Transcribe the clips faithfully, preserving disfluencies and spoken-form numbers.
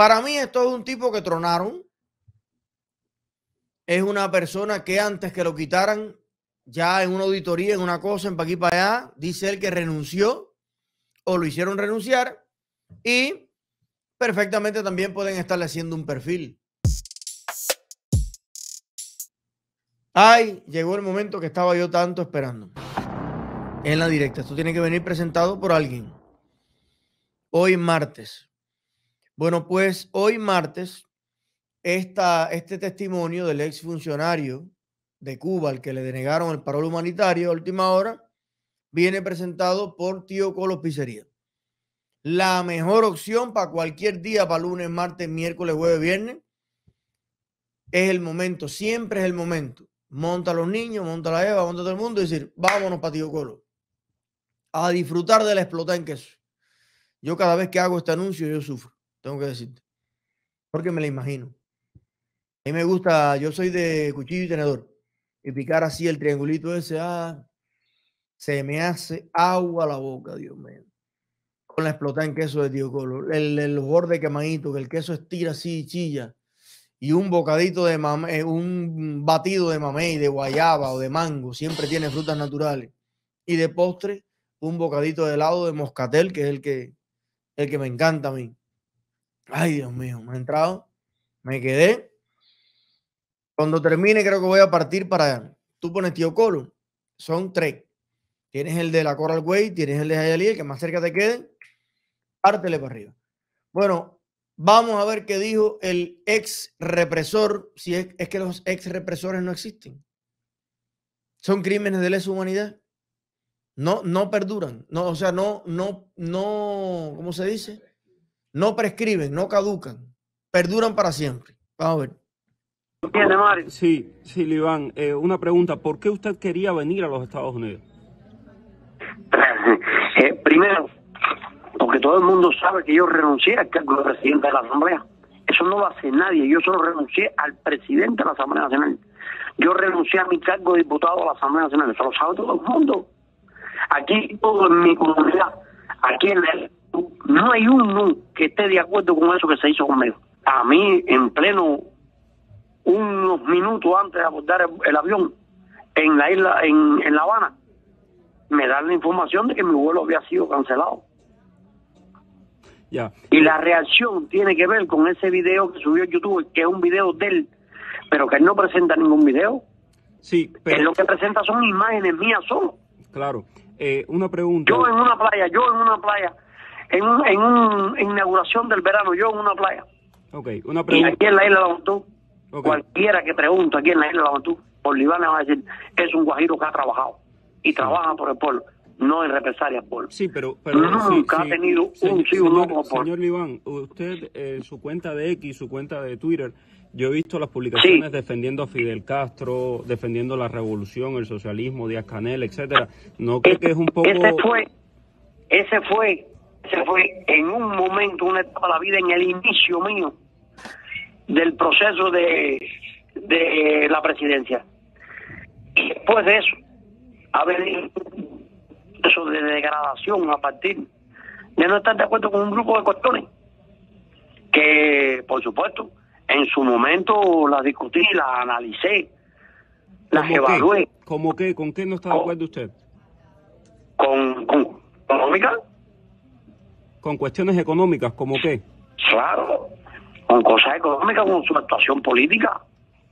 Para mí esto es un tipo que tronaron. Es una persona que antes que lo quitaran, ya en una auditoría, en una cosa, en pa' aquí, para allá, dice él que renunció o lo hicieron renunciar, y perfectamente también pueden estarle haciendo un perfil. Ay, llegó el momento que estaba yo tanto esperando. En la directa. Esto tiene que venir presentado por alguien. Hoy martes. Bueno, pues hoy martes, esta, este testimonio del exfuncionario de Cuba, al que le denegaron el parol humanitario a última hora, viene presentado por Tío Colo Pizzería. La mejor opción para cualquier día, para lunes, martes, miércoles, jueves, viernes. Es el momento, siempre es el momento. Monta a los niños, monta a la Eva, monta a todo el mundo y decir, vámonos para Tío Colo. A disfrutar de la explotada en queso. Yo cada vez que hago este anuncio, yo sufro, tengo que decirte. Porque me la imagino. A mí me gusta, yo soy de cuchillo y tenedor. Y picar así el triangulito ese, ah, se me hace agua la boca, Dios mío. Con la explotada en queso de Tío Colo. El, el borde quemadito, que el queso estira así, chilla. Y un bocadito de mamey, un batido de mamey, de guayaba o de mango, siempre tiene frutas naturales. Y de postre, un bocadito de helado de moscatel, que es el que, el que me encanta a mí. Ay, Dios mío, me he entrado, me quedé. Cuando termine creo que voy a partir para allá. Tú pones Tío Colo, son tres. Tienes el de la Coral Way, tienes el de Ayali, el que más cerca te quede, pártele para arriba. Bueno, vamos a ver qué dijo el ex represor, si es, es que los ex represores no existen. Son crímenes de lesa humanidad. No, no perduran. No, o sea, no, no, no, ¿cómo se dice? No prescriben, no caducan. Perduran para siempre. Vamos a ver. Sí, sí, Libán. Eh, una pregunta. ¿Por qué usted quería venir a los Estados Unidos? Eh, primero, porque todo el mundo sabe que yo renuncié al cargo de presidente de la Asamblea. Eso no lo hace nadie. Yo solo renuncié al presidente de la Asamblea Nacional. Yo renuncié a mi cargo de diputado a la Asamblea Nacional. Eso lo sabe todo el mundo. Aquí, todo en mi comunidad, aquí en el, no hay uno que esté de acuerdo con eso que se hizo conmigo. A mí, en pleno, unos minutos antes de abordar el avión, en la isla, en, en La Habana, me dan la información de que mi vuelo había sido cancelado. Yeah. Y la reacción tiene que ver con ese video que subió en YouTube, que es un video de él, pero que él no presenta ningún video. Sí, pero él lo que presenta son imágenes mías solo. Claro. Eh, una pregunta. Yo en una playa, yo en una playa, en una en un inauguración del verano, yo en una playa. Okay. Una pregunta. Y aquí en la Isla de la Bontú, okay, cualquiera que pregunta aquí en la Isla de la Bontú, Bolivana va a decir, es un guajiro que ha trabajado y trabaja por el pueblo. No en represalia por. Sí, pero, pero nunca sí, ha tenido sí, un sí o no por. Señor Libán, usted en eh, su cuenta de X, su cuenta de Twitter, yo he visto las publicaciones sí, defendiendo a Fidel Castro, defendiendo la revolución, el socialismo, Díaz Canel, etcétera. ¿No cree que es un poco? Ese fue, ese fue, ese fue en un momento, una etapa de la vida, en el inicio mío del proceso de, de la presidencia. Y después de eso, a ver, eso de degradación a partir de no estar de acuerdo con un grupo de cuestiones que, por supuesto, en su momento las discutí, las analicé, las evalué. ¿Cómo qué? ¿Con qué no está de acuerdo usted? Con, con económicas. ¿Con cuestiones económicas? ¿Cómo qué? Claro, con cosas económicas, con su actuación política.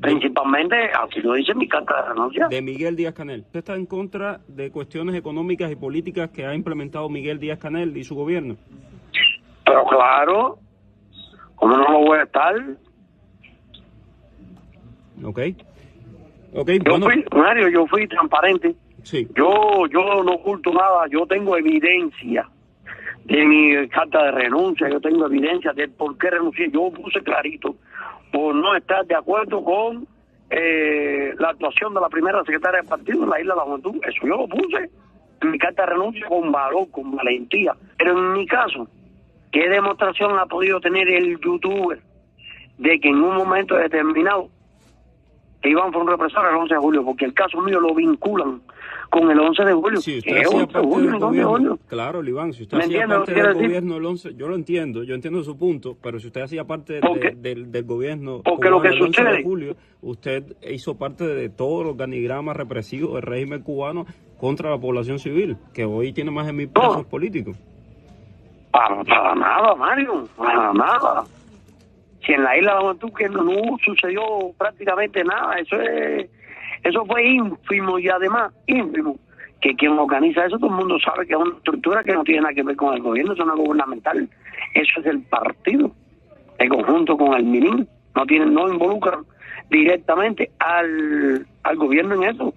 Principalmente, así lo dice mi carta de renuncia. De Miguel Díaz Canel. ¿Usted está en contra de cuestiones económicas y políticas que ha implementado Miguel Díaz Canel y su gobierno? Pero claro, ¿cómo no lo voy a estar? Ok. Okay, yo, bueno, fui, Mario, yo fui transparente. Sí. Yo, yo no oculto nada, yo tengo evidencia de mi carta de renuncia, yo tengo evidencia de por qué renuncié. Yo puse clarito, por no estar de acuerdo con eh, la actuación de la primera secretaria del partido en la Isla de la Juventud. Eso yo lo puse en mi carta de renuncia con valor, con valentía. Pero en mi caso, ¿qué demostración ha podido tener el youtuber de que en un momento determinado que Iván fue un represor el once de julio? Porque el caso mío lo vinculan con el once de julio. Si usted hacía parte del gobierno, claro, Liván, si usted hacía parte del gobierno el once, yo lo entiendo, yo entiendo su punto, pero si usted hacía parte de, del, del gobierno cubano el once de julio, usted hizo parte de todo el organigrama represivo del régimen cubano contra la población civil, que hoy tiene más de mil presos no. políticos. Para, para nada, Mario, para nada. Si en la isla de la Bontú que no, no sucedió prácticamente nada, eso es, eso fue ínfimo y además ínfimo. Que quien organiza eso, todo el mundo sabe que es una estructura que no tiene nada que ver con el gobierno, eso no es gubernamental. Eso es el partido, en conjunto con el MININ. No tienen, no involucran directamente al, al gobierno en eso.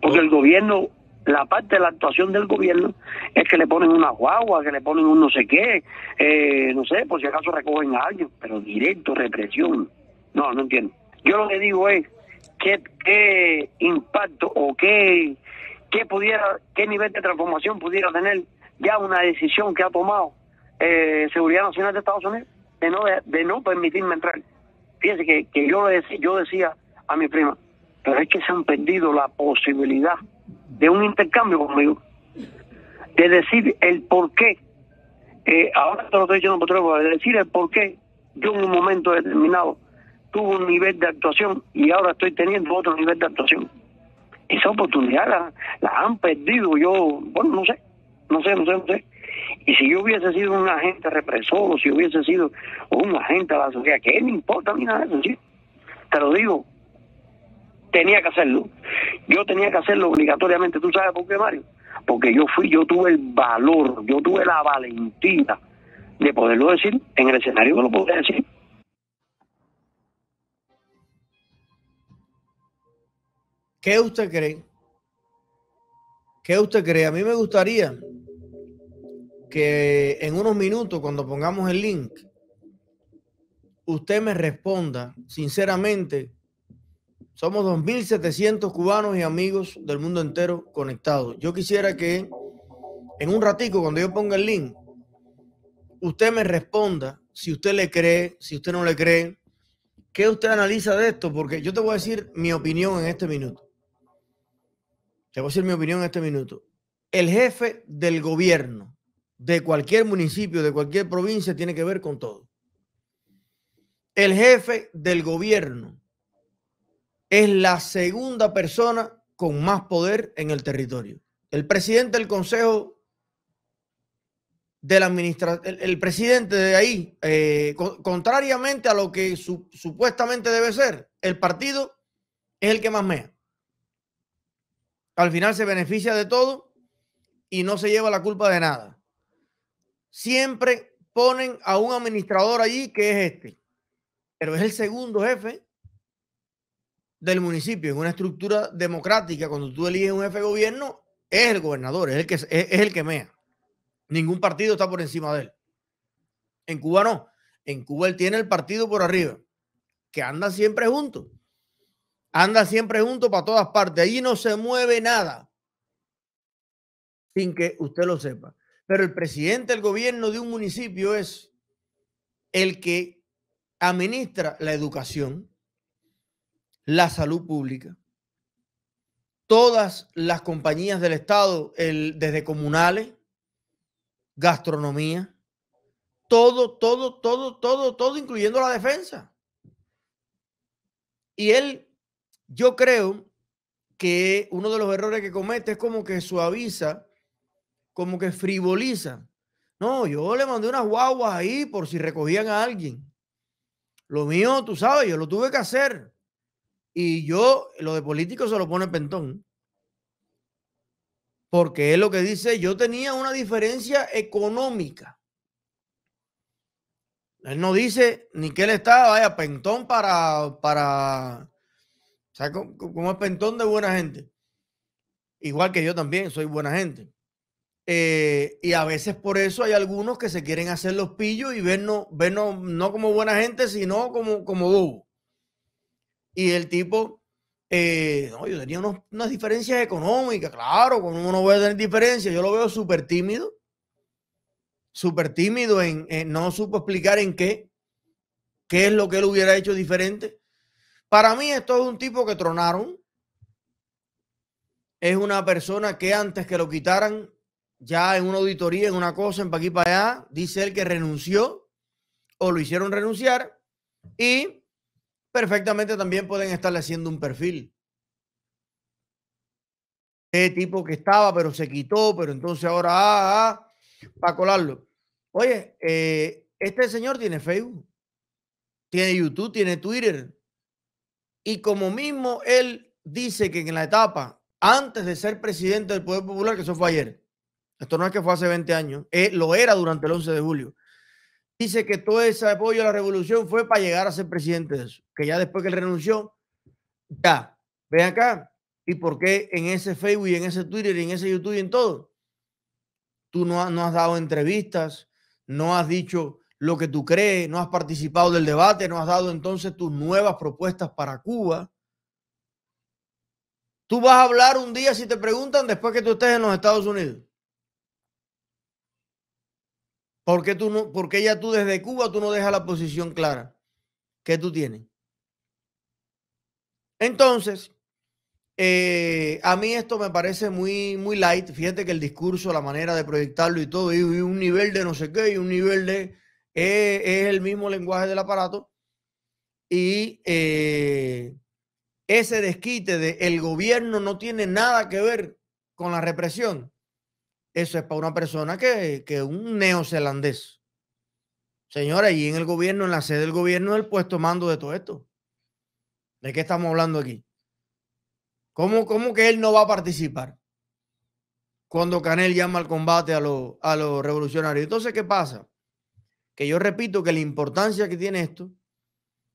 Porque el gobierno, la parte de la actuación del gobierno es que le ponen una guagua, que le ponen un no sé qué, eh, no sé, por si acaso recogen a alguien, pero directo, represión. No, no entiendo. Yo lo que digo es, ¿qué, qué impacto o qué, qué, pudiera, qué nivel de transformación pudiera tener ya una decisión que ha tomado eh, Seguridad Nacional de Estados Unidos de no, de no permitirme entrar? Fíjense que, que yo, le decía, yo decía a mi prima, pero es que se han perdido la posibilidad de un intercambio conmigo, de decir el por qué, eh, ahora te lo estoy diciendo, por de decir el por qué yo en un momento determinado tuve un nivel de actuación y ahora estoy teniendo otro nivel de actuación. Esa oportunidad la, la han perdido, yo, bueno, no sé, no sé, no sé, no sé. Y si yo hubiese sido un agente represor, o si hubiese sido un agente de la sociedad, que me importa a mí nada de eso, ¿sí? Te lo digo. Tenía que hacerlo. Yo tenía que hacerlo obligatoriamente. ¿Tú sabes por qué, Mario? Porque yo fui, yo tuve el valor, yo tuve la valentía de poderlo decir en el escenario que lo podía decir. ¿Qué usted cree? ¿Qué usted cree? A mí me gustaría que en unos minutos, cuando pongamos el link, usted me responda sinceramente. Somos dos mil setecientos cubanos y amigos del mundo entero conectados. Yo quisiera que en un ratico, cuando yo ponga el link, usted me responda si usted le cree, si usted no le cree, qué usted analiza de esto, porque yo te voy a decir mi opinión en este minuto. Te voy a decir mi opinión en este minuto. El jefe del gobierno de cualquier municipio, de cualquier provincia, tiene que ver con todo. El jefe del gobierno es la segunda persona con más poder en el territorio. El presidente del consejo de la administración, el, el presidente de ahí, eh, co contrariamente a lo que su supuestamente debe ser, el partido es el que más mea. Al final se beneficia de todo y no se lleva la culpa de nada. Siempre ponen a un administrador allí que es este, pero es el segundo jefe del municipio. En una estructura democrática, cuando tú eliges un jefe de gobierno, es el gobernador, es el que, es, es el que mea. Ningún partido está por encima de él. En Cuba no. En Cuba él tiene el partido por arriba, que anda siempre junto. Anda siempre junto para todas partes. Allí no se mueve nada sin que usted lo sepa. Pero el presidente del gobierno de un municipio es el que administra la educación, la salud pública, todas las compañías del Estado, el, desde comunales, gastronomía, todo, todo, todo, todo, todo, incluyendo la defensa. Y él, yo creo que uno de los errores que comete es como que suaviza, como que frivoliza. No, yo le mandé unas guaguas ahí por si recogían a alguien. Lo mío, tú sabes, yo lo tuve que hacer. Y yo, lo de político se lo pone Pentón. Porque es lo que dice, yo tenía una diferencia económica. Él no dice ni que él está, vaya, Pentón para, para, ¿sabes cómo es Pentón? De buena gente. Igual que yo también soy buena gente. Eh, y a veces por eso hay algunos que se quieren hacer los pillos y vernos, vernos no como buena gente, sino como, como bobo. Y el tipo, eh, no, yo tenía unos, unas diferencias económicas, claro, con uno no voy a tener diferencias. Yo lo veo súper tímido, súper tímido, en, en, no supo explicar en qué, qué es lo que él hubiera hecho diferente. Para mí esto es un tipo que tronaron, es una persona que antes que lo quitaran, ya en una auditoría, en una cosa, en pa' aquí, para allá, dice él que renunció o lo hicieron renunciar, y perfectamente también pueden estarle haciendo un perfil. Ese tipo que estaba, pero se quitó, pero entonces ahora, ah, ah, para colarlo. Oye, eh, este señor tiene Facebook, tiene YouTube, tiene Twitter. Y como mismo él dice que en la etapa, antes de ser presidente del Poder Popular, que eso fue ayer, esto no es que fue hace veinte años, eh, lo era durante el once de julio. Dice que todo ese apoyo a la revolución fue para llegar a ser presidente de eso, que ya después que él renunció, ya, ven acá, ¿y por qué en ese Facebook y en ese Twitter y en ese YouTube y en todo? Tú no, no has dado entrevistas, no has dicho lo que tú crees, no has participado del debate, no has dado entonces tus nuevas propuestas para Cuba. Tú vas a hablar un día si te preguntan después que tú estés en los Estados Unidos. ¿Por qué tú no, porque ya tú desde Cuba tú no dejas la posición clara que tú tienes? Entonces, eh, a mí esto me parece muy, muy light. Fíjate que el discurso, la manera de proyectarlo y todo, y un nivel de no sé qué, y un nivel de... Eh, es el mismo lenguaje del aparato. Y eh, ese desquite de el gobierno no tiene nada que ver con la represión. Eso es para una persona que es un neozelandés. Señora, y en el gobierno, en la sede del gobierno, es el puesto mando de todo esto. ¿De qué estamos hablando aquí? ¿Cómo, cómo que él no va a participar? Cuando Canel llama al combate a, lo, a los revolucionarios. Entonces, ¿qué pasa? Que yo repito que la importancia que tiene esto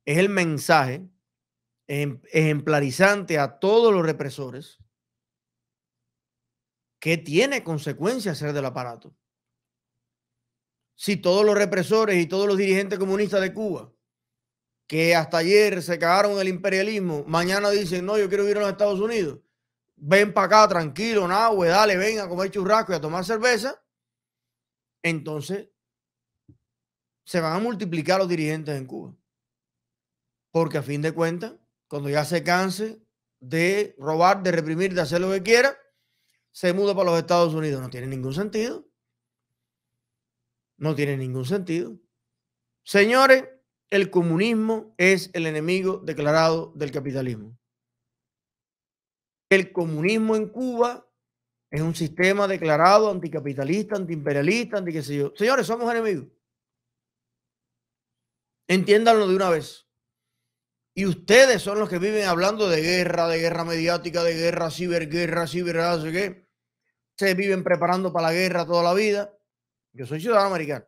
es el mensaje ejemplarizante a todos los represores, que tiene consecuencias ser del aparato. Si todos los represores y todos los dirigentes comunistas de Cuba, que hasta ayer se cagaron en el imperialismo, mañana dicen, no, yo quiero ir a los Estados Unidos, ven para acá, tranquilo, nada, we, dale, ven a comer churrasco y a tomar cerveza, entonces se van a multiplicar los dirigentes en Cuba. Porque a fin de cuentas, cuando ya se canse de robar, de reprimir, de hacer lo que quiera, se muda para los Estados Unidos. No tiene ningún sentido. No tiene ningún sentido. Señores, el comunismo es el enemigo declarado del capitalismo. El comunismo en Cuba es un sistema declarado anticapitalista, antiimperialista, anti qué sé yo. Señores, somos enemigos. Entiéndanlo de una vez. Y ustedes son los que viven hablando de guerra, de guerra mediática, de guerra, ciberguerra, ciberguerra, no sé qué. Se viven preparando para la guerra toda la vida. Yo soy ciudadano americano.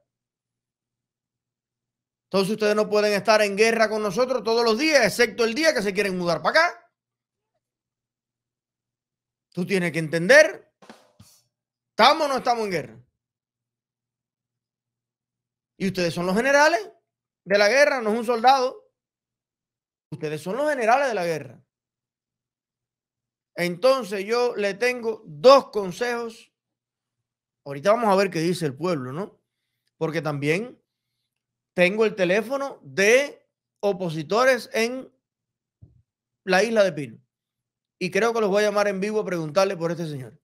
Entonces ustedes no pueden estar en guerra con nosotros todos los días, excepto el día que se quieren mudar para acá. Tú tienes que entender, ¿estamos o no estamos en guerra? Y ustedes son los generales de la guerra, no es un soldado. Ustedes son los generales de la guerra. Entonces yo le tengo dos consejos. Ahorita vamos a ver qué dice el pueblo, ¿no? Porque también tengo el teléfono de opositores en la isla de Pino. Y creo que los voy a llamar en vivo a preguntarle por este señor.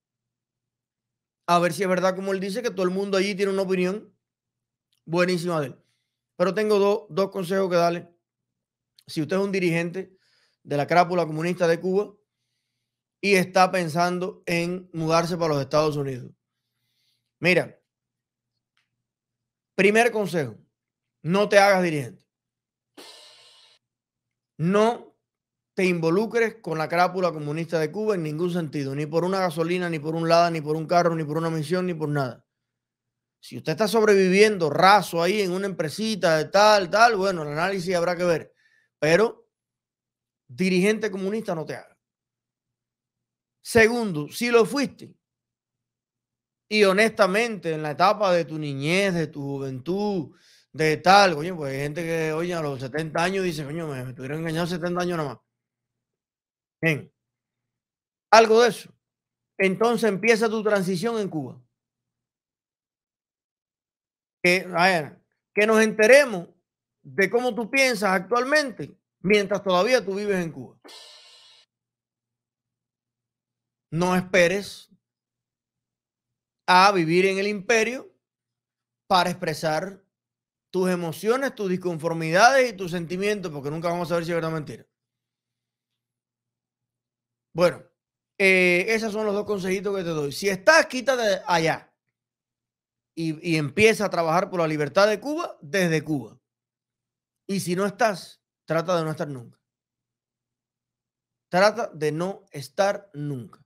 A ver si es verdad como él dice, que todo el mundo allí tiene una opinión buenísima de él. Pero tengo do, dos consejos que darle. Si usted es un dirigente de la crápula comunista de Cuba y está pensando en mudarse para los Estados Unidos. Mira, primer consejo, no te hagas dirigente. No te involucres con la crápula comunista de Cuba en ningún sentido, ni por una gasolina, ni por un lada, ni por un carro, ni por una misión, ni por nada. Si usted está sobreviviendo raso ahí en una empresita de tal, tal, bueno, el análisis habrá que ver. Pero dirigente comunista no te haga. Segundo, si lo fuiste y honestamente en la etapa de tu niñez, de tu juventud, de tal, coño, pues hay gente que oye a los setenta años dice, coño, me, me tuvieron engañado setenta años nada más. Bien, algo de eso. Entonces empieza tu transición en Cuba. Que, a ver, que nos enteremos de cómo tú piensas actualmente mientras todavía tú vives en Cuba. No esperes a vivir en el imperio para expresar tus emociones, tus disconformidades y tus sentimientos, porque nunca vamos a saber si es verdad o mentira. Bueno, eh, esos son los dos consejitos que te doy. Si estás, quítate allá y, y empieza a trabajar por la libertad de Cuba desde Cuba. Y si no estás, trata de no estar nunca. Trata de no estar nunca.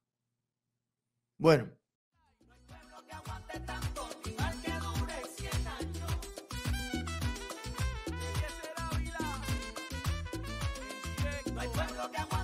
Bueno. No hay pueblo que aguante.